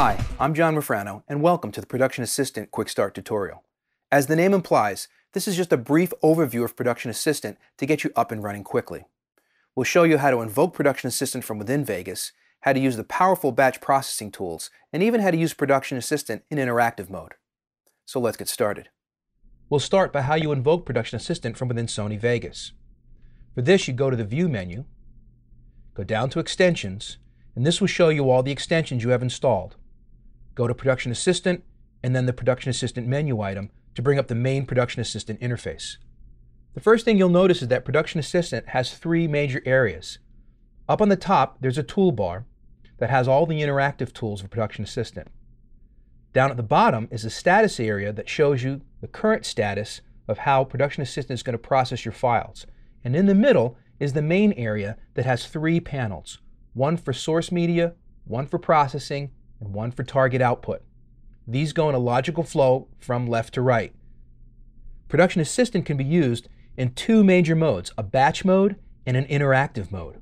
Hi, I'm John Mifrano, and welcome to the Production Assistant Quick Start tutorial. As the name implies, this is just a brief overview of Production Assistant to get you up and running quickly. We'll show you how to invoke Production Assistant from within Vegas, how to use the powerful batch processing tools, and even how to use Production Assistant in interactive mode. So let's get started. We'll start by how you invoke Production Assistant from within Sony Vegas. For this, you go to the View menu, go down to Extensions, and this will show you all the extensions you have installed. Go to Production Assistant and then the Production Assistant menu item to bring up the main Production Assistant interface. The first thing you'll notice is that Production Assistant has three major areas. Up on the top, there's a toolbar that has all the interactive tools of Production Assistant. Down at the bottom is a status area that shows you the current status of how Production Assistant is going to process your files. And in the middle is the main area that has three panels, one for source media, one for processing, and one for target output. These go in a logical flow from left to right. Production Assistant can be used in two major modes, a batch mode and an interactive mode.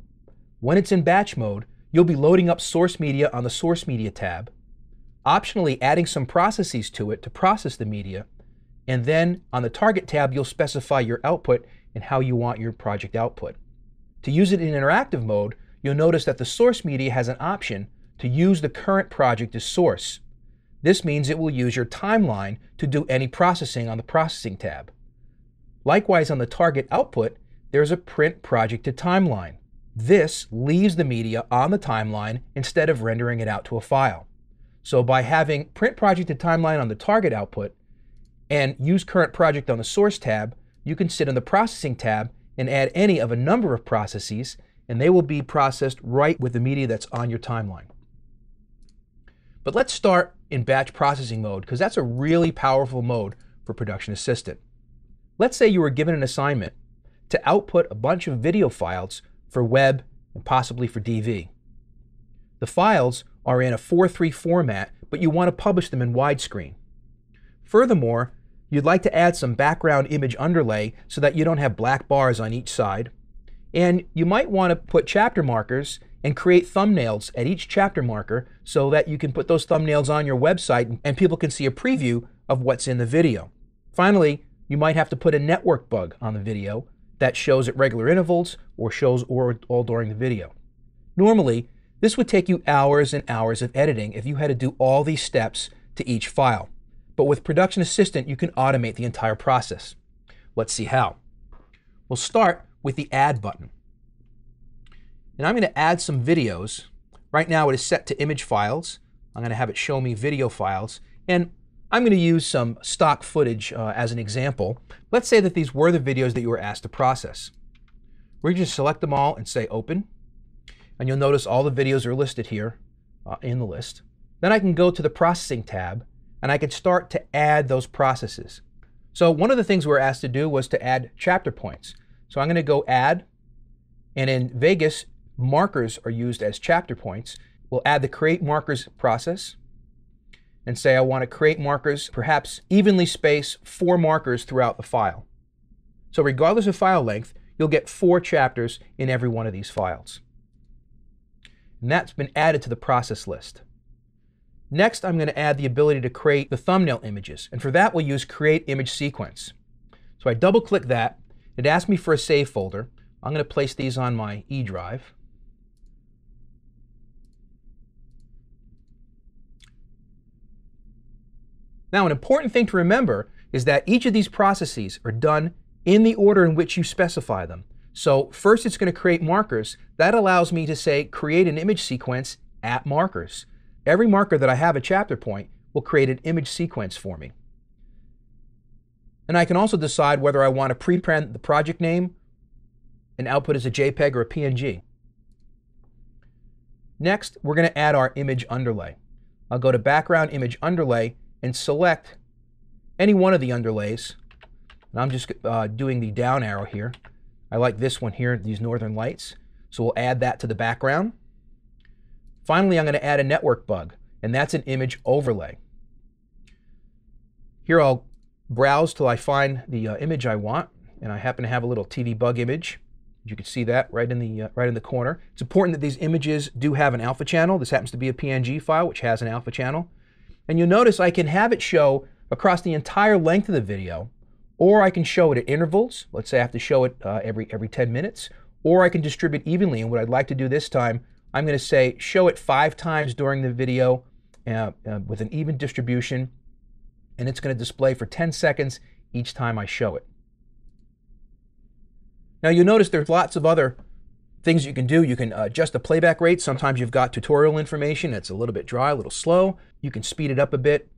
When it's in batch mode, you'll be loading up source media on the Source Media tab, optionally adding some processes to it to process the media, and then on the Target tab, you'll specify your output and how you want your project output. To use it in interactive mode, you'll notice that the source media has an option to use the current project as source. This means it will use your timeline to do any processing on the Processing tab. Likewise, on the target output, there's a Print Project to Timeline. This leaves the media on the timeline instead of rendering it out to a file. So by having Print Project to Timeline on the target output and Use Current Project on the Source tab, you can sit in the Processing tab and add any of a number of processes, and they will be processed right with the media that's on your timeline. But let's start in batch processing mode, because that's a really powerful mode for Production Assistant. Let's say you were given an assignment to output a bunch of video files for web and possibly for DV. The files are in a 4:3 format, but you want to publish them in widescreen. Furthermore, you'd like to add some background image underlay so that you don't have black bars on each side, and you might want to put chapter markers and create thumbnails at each chapter marker so that you can put those thumbnails on your website and people can see a preview of what's in the video. Finally, you might have to put a network bug on the video that shows at regular intervals or shows all during the video. Normally, this would take you hours and hours of editing if you had to do all these steps to each file. But with Production Assistant, you can automate the entire process. Let's see how. We'll start with the Add button. And I'm going to add some videos. Right now it is set to image files. I'm going to have it show me video files. And I'm going to use some stock footage as an example. Let's say that these were the videos that you were asked to process. We're going to select them all and say Open. And you'll notice all the videos are listed here in the list. Then I can go to the Processing tab and I can start to add those processes. So one of the things we were asked to do was to add chapter points. So I'm going to go Add, and in Vegas, markers are used as chapter points. We'll add the create markers process and say I want to create markers, perhaps evenly space 4 markers throughout the file. So regardless of file length, you'll get 4 chapters in every one of these files. And that's been added to the process list. Next, I'm going to add the ability to create the thumbnail images, and for that we'll use create image sequence. So I double click that. It asks me for a save folder. I'm going to place these on my E drive. Now, an important thing to remember is that each of these processes are done in the order in which you specify them. So first it's going to create markers. That allows me to say create an image sequence at markers. Every marker that I have a chapter point will create an image sequence for me. And I can also decide whether I want to pre-print the project name and output as a JPEG or a PNG. Next, we're going to add our image underlay. I'll go to background image underlay and select any one of the underlays. And I'm just doing the down arrow here. I like this one here, these northern lights. So we'll add that to the background. Finally, I'm going to add a network bug, and that's an image overlay. Here I'll browse till I find the image I want, and I happen to have a little TV bug image. You can see that right in the corner. It's important that these images do have an alpha channel. This happens to be a PNG file, which has an alpha channel. And you'll notice I can have it show across the entire length of the video, or I can show it at intervals. Let's say I have to show it every 10 minutes, or I can distribute evenly. And what I'd like to do this time, I'm going to say show it 5 times during the video with an even distribution, and it's going to display for 10 seconds each time I show it. Now you'll notice there's lots of other things you can do. You can adjust the playback rate. Sometimes you've got tutorial information that's a little bit dry, a little slow. You can speed it up a bit.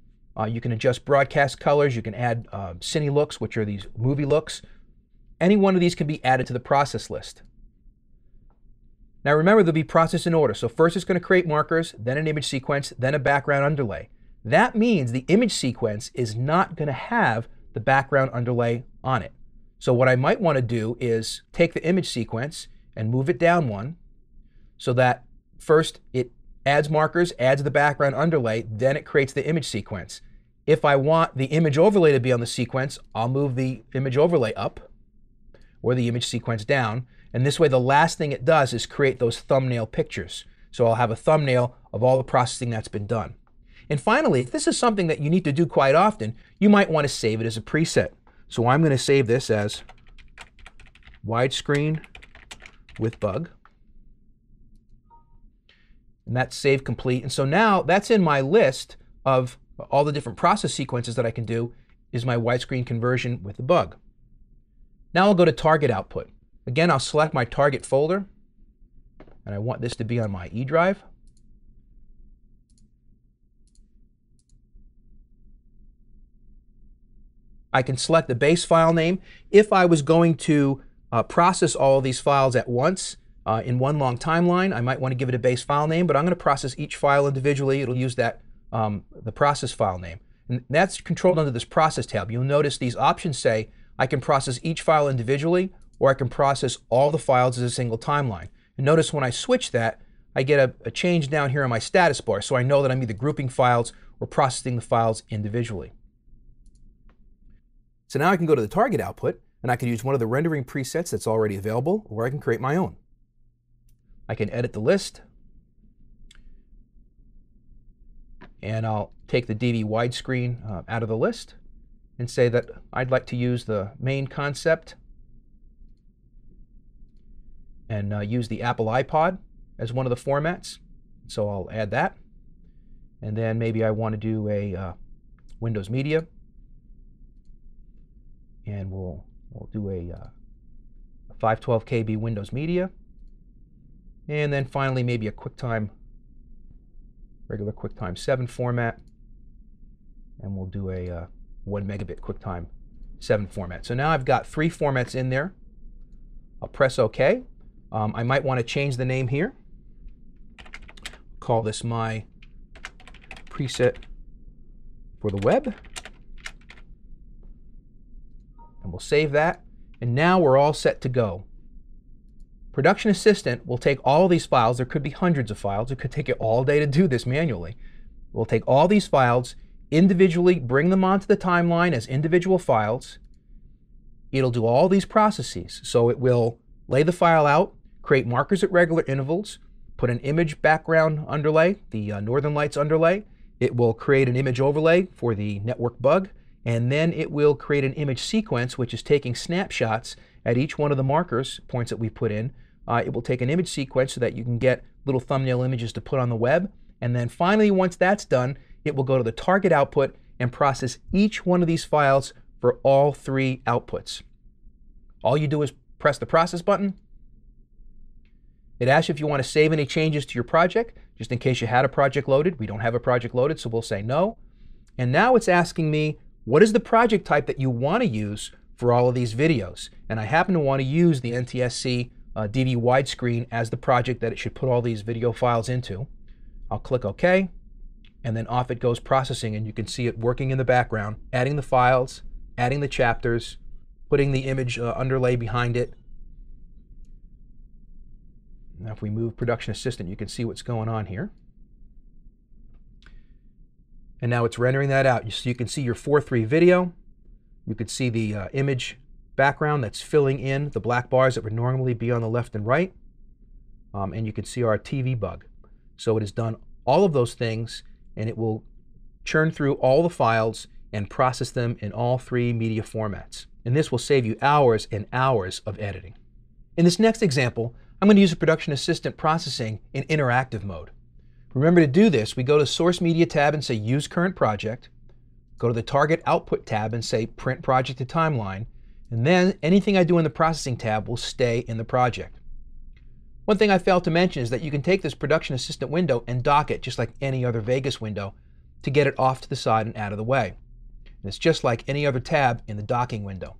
You can adjust broadcast colors. You can add Cinelooks, which are these movie looks. Any one of these can be added to the process list. Now remember, there'll be process in order. So first it's going to create markers, then an image sequence, then a background underlay. That means the image sequence is not going to have the background underlay on it. So what I might want to do is take the image sequence and move it down one so that first it adds markers, adds the background underlay, then it creates the image sequence. If I want the image overlay to be on the sequence, I'll move the image overlay up or the image sequence down. And this way the last thing it does is create those thumbnail pictures. So I'll have a thumbnail of all the processing that's been done. And finally, if this is something that you need to do quite often, you might want to save it as a preset. So I'm going to save this as widescreen with bug. And that's save complete. And so now that's in my list of all the different process sequences that I can do is my widescreen conversion with the bug. Now I'll go to target output. Again, I'll select my target folder. And I want this to be on my E drive. I can select the base file name. If I was going to process all of these files at once in one long timeline, I might want to give it a base file name, but I'm going to process each file individually. It'll use that the process file name. And that's controlled under this process tab. You'll notice these options say I can process each file individually, or I can process all the files as a single timeline. And notice when I switch that, I get a change down here on my status bar, so I know that I'm either grouping files or processing the files individually. So now I can go to the target output, and I can use one of the rendering presets that's already available, or I can create my own. I can edit the list, and I'll take the DV widescreen out of the list and say that I'd like to use the main concept and use the Apple iPod as one of the formats. So I'll add that. And then maybe I want to do a Windows Media. And we'll do a 512 KB Windows Media. And then finally, maybe a QuickTime, regular QuickTime 7 format. And we'll do a 1 megabit QuickTime 7 format. So now I've got 3 formats in there. I'll press OK. I might want to change the name here. Call this my preset for the web. And we'll save that, and now we're all set to go. Production Assistant will take all these files. There could be hundreds of files. It could take you all day to do this manually. We'll take all these files, individually bring them onto the timeline as individual files. It'll do all these processes. So it will lay the file out, create markers at regular intervals, put an image background underlay, the Northern Lights underlay. It will create an image overlay for the network bug. And then it will create an image sequence, which is taking snapshots at each one of the markers points that we put in. It will take an image sequence so that you can get little thumbnail images to put on the web. And then finally, once that's done, it will go to the target output and process each one of these files for all 3 outputs. All you do is press the process button. It asks you if you want to save any changes to your project, just in case you had a project loaded. We don't have a project loaded, so we'll say no. And now it's asking me, what is the project type that you want to use for all of these videos? And I happen to want to use the NTSC DV widescreen as the project that it should put all these video files into. I'll click OK, and then off it goes processing, and you can see it working in the background, adding the files, adding the chapters, putting the image underlay behind it. Now if we move Production Assistant, you can see what's going on here. And now it's rendering that out. So you can see your 4:3 video. You can see the image background that's filling in the black bars that would normally be on the left and right. And you can see our TV bug. So it has done all of those things, and it will churn through all the files and process them in all three media formats. And this will save you hours and hours of editing. In this next example, I'm going to use a Production Assistant processing in interactive mode. Remember, to do this, we go to Source Media tab and say Use Current Project. Go to the Target Output tab and say Print Project to Timeline. And then anything I do in the Processing tab will stay in the project. One thing I failed to mention is that you can take this Production Assistant window and dock it just like any other Vegas window to get it off to the side and out of the way. And it's just like any other tab in the docking window.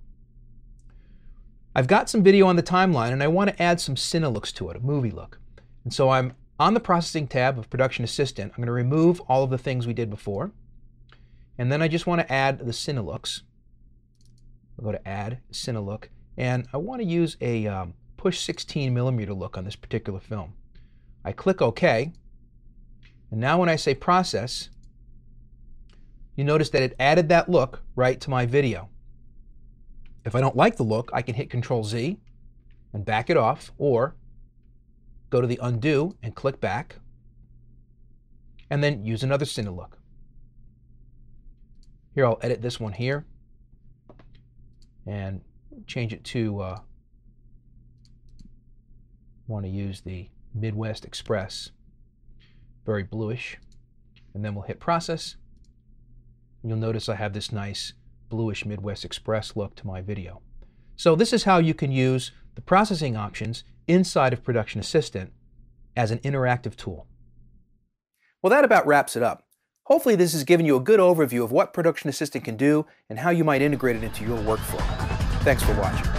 I've got some video on the timeline, and I want to add some Cinelooks to it, a movie look. And so I'm on the Processing tab of Production Assistant. I'm going to remove all of the things we did before. And then I just want to add the Cinelooks. I'll go to Add Cinelook. And I want to use a Push 16 millimeter look on this particular film. I click OK. And now when I say Process, you notice that it added that look right to my video. If I don't like the look, I can hit Control-Z and back it off, or go to the Undo and click back, and then use another Cinelook. Here, I'll edit this one here and change it to, want to use the Midwest Express, very bluish, and then we'll hit Process. You'll notice I have this nice bluish Midwest Express look to my video. So this is how you can use the processing options inside of Production Assistant as an interactive tool. Well, that about wraps it up. Hopefully this has given you a good overview of what Production Assistant can do and how you might integrate it into your workflow. Thanks for watching.